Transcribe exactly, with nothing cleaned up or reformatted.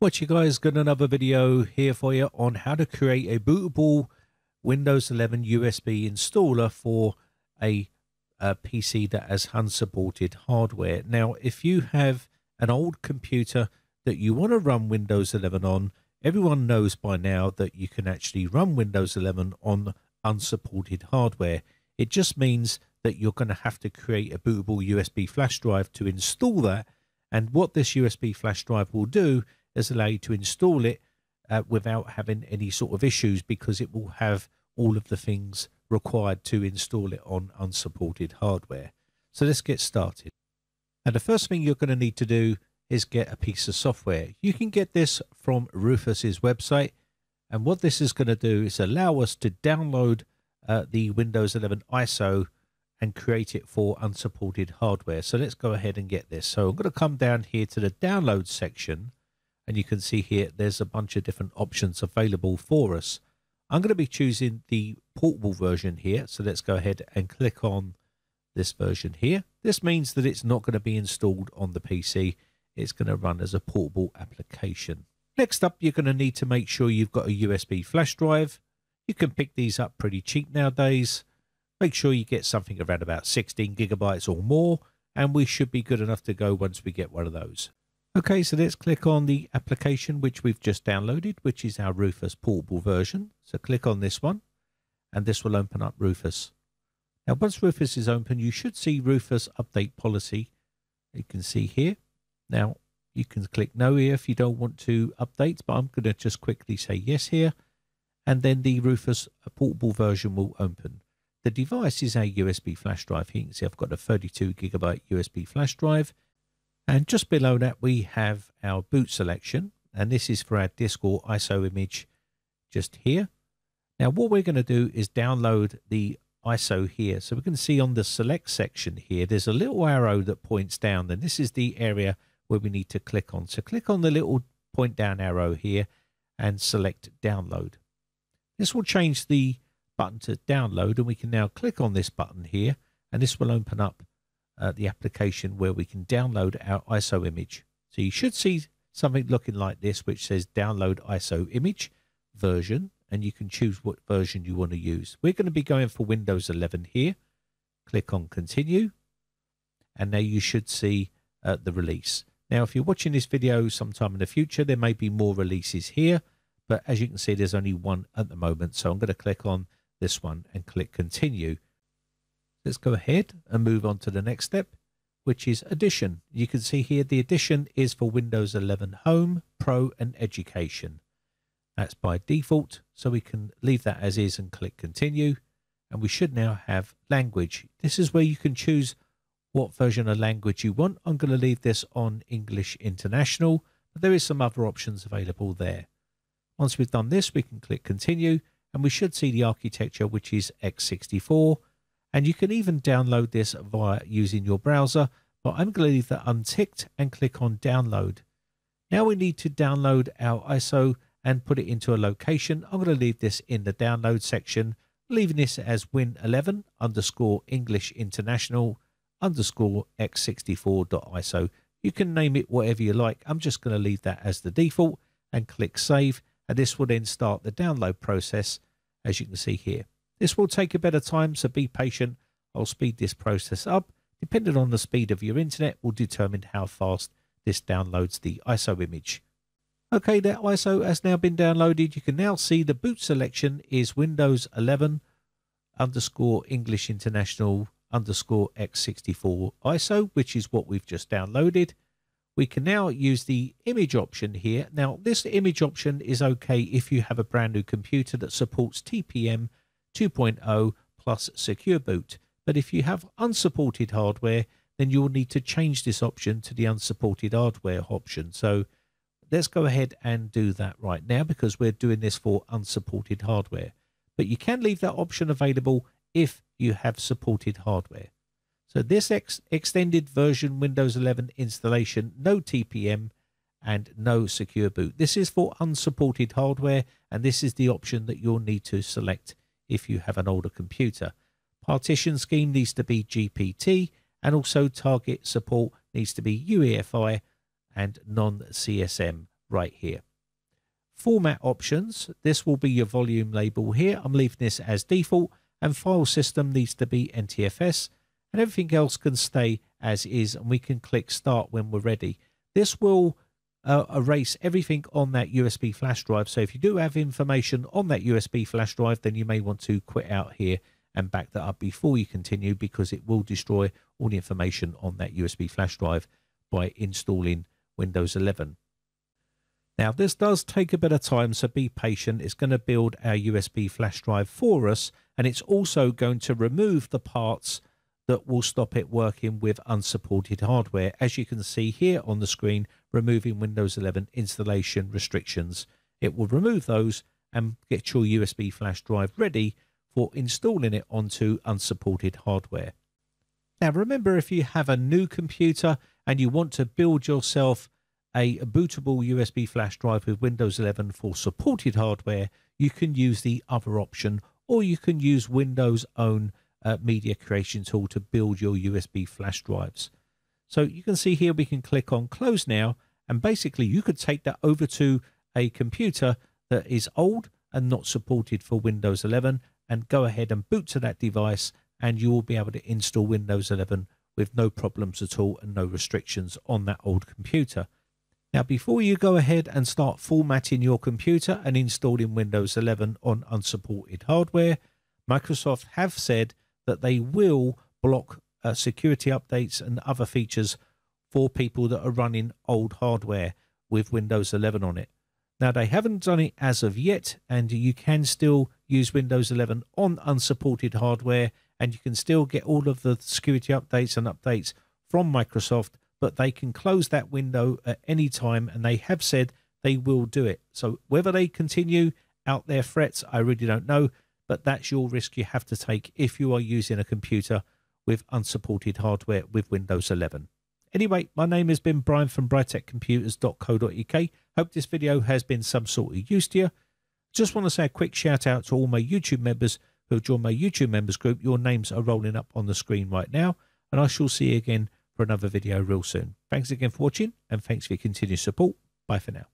What you guys, got another video here for you on how to create a bootable Windows eleven U S B installer for a, a P C that has unsupported hardware. Now, if you have an old computer that you want to run Windows eleven on, everyone knows by now that you can actually run Windows eleven on unsupported hardware. It just means that you're going to have to create a bootable U S B flash drive to install that. And what this U S B flash drive will do is allow you to install it uh, without having any sort of issues, because it will have all of the things required to install it on unsupported hardware. So let's get started. And the first thing you're going to need to do is get a piece of software. You can get this from Rufus's website. And what this is going to do is allow us to download uh, the Windows eleven I S O and create it for unsupported hardware. So let's go ahead and get this. So I'm going to come down here to the download section, and you can see here there's a bunch of different options available for us. I'm going to be choosing the portable version here. So let's go ahead and click on this version here. This means that it's not going to be installed on the P C. It's going to run as a portable application. Next up, you're going to need to make sure you've got a U S B flash drive. You can pick these up pretty cheap nowadays. Make sure you get something around about sixteen gigabytes or more, and we should be good enough to go once we get one of those. Okay, so let's click on the application which we've just downloaded, which is our Rufus portable version. So click on this one, and this will open up Rufus. Now, once Rufus is open, you should see Rufus Update Policy. You can see here. Now, you can click no here if you don't want to update, but I'm going to just quickly say yes here, and then the Rufus portable version will open. The device is our U S B flash drive. Here you can see I've got a thirty-two gigabyte U S B flash drive, and just below that we have our boot selection, and this is for our disk or I S O image just here. Now what we're going to do is download the I S O here. So we can see on the select section here there's a little arrow that points down, and this is the area where we need to click on. So click on the little point down arrow here and select download. This will change the button to download, and we can now click on this button here, and this will open up uh, the application where we can download our I S O image. So you should see something looking like this which says download I S O image version, and you can choose what version you want to use. We're going to be going for Windows eleven here. Click on continue, and now you should see uh, the release. Now if you're watching this video sometime in the future, there may be more releases here, but as you can see there's only one at the moment. So I'm going to click on this one and click continue. Let's go ahead and move on to the next step, which is addition. You can see here the addition is for Windows eleven Home, Pro and Education. That's by default, so we can leave that as is and click continue, and we should now have language. This is where you can choose what version of language you want. I'm going to leave this on English International, but there is some other options available there. Once we've done this, we can click continue, and we should see the architecture, which is x sixty-four, and you can even download this via using your browser, but I'm going to leave that unticked and click on download. Now we need to download our I S O and put it into a location. I'm going to leave this in the download section, leaving this as win eleven underscore English International underscore x sixty-four.iso. You can name it whatever you like. I'm just going to leave that as the default and click save. And this will then start the download process, as you can see here. This will take a bit of time, so be patient. I'll speed this process up. Depending on the speed of your internet will determine how fast this downloads the I S O image. Okay, that I S O has now been downloaded. You can now see the boot selection is Windows eleven underscore English International underscore x sixty-four I S O, which is what we've just downloaded. We can now use the image option here. Now, this image option is okay if you have a brand new computer that supports T P M two point oh plus secure boot. But if you have unsupported hardware, then you'll need to change this option to the unsupported hardware option. So let's go ahead and do that right now, because we're doing this for unsupported hardware. But you can leave that option available if you have supported hardware. So this ex extended version Windows eleven installation, no T P M and no secure boot. This is for unsupported hardware, and this is the option that you'll need to select if you have an older computer. Partition scheme needs to be G P T, and also target support needs to be U E F I and non C S M right here. Format options, this will be your volume label here. I'm leaving this as default, and file system needs to be N T F S, and everything else can stay as is, and we can click start when we're ready. This will uh, erase everything on that U S B flash drive, so if you do have information on that U S B flash drive, then you may want to quit out here and back that up before you continue, because it will destroy all the information on that U S B flash drive by installing Windows eleven. Now, this does take a bit of time, so be patient. It's going to build our U S B flash drive for us, and it's also going to remove the parts that will stop it working with unsupported hardware, as you can see here on the screen, removing Windows eleven installation restrictions. It will remove those and get your U S B flash drive ready for installing it onto unsupported hardware. Now, remember, if you have a new computer and you want to build yourself a bootable U S B flash drive with Windows eleven for supported hardware, you can use the other option, or you can use Windows' own uh, media creation tool to build your U S B flash drives. So you can see here we can click on close now, and basically you could take that over to a computer that is old and not supported for Windows eleven, and go ahead and boot to that device, and you will be able to install Windows eleven with no problems at all and no restrictions on that old computer. Now, before you go ahead and start formatting your computer and installing Windows eleven on unsupported hardware, Microsoft have said that they will block uh, security updates and other features for people that are running old hardware with Windows eleven on it. Now, they haven't done it as of yet, and you can still use Windows eleven on unsupported hardware, and you can still get all of the security updates and updates from Microsoft, but they can close that window at any time, and they have said they will do it. So whether they continue out their threats, I really don't know, but that's your risk you have to take if you are using a computer with unsupported hardware with Windows eleven. Anyway, my name has been Brian from Britec Computers dot co dot U K. Hope this video has been some sort of use to you. Just want to say a quick shout out to all my YouTube members who have joined my YouTube members group. Your names are rolling up on the screen right now, and I shall see you again for another video real soon. Thanks again for watching, and thanks for your continued support. Bye for now.